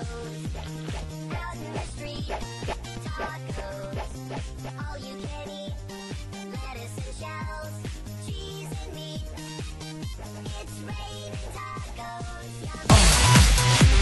It's raining tacos.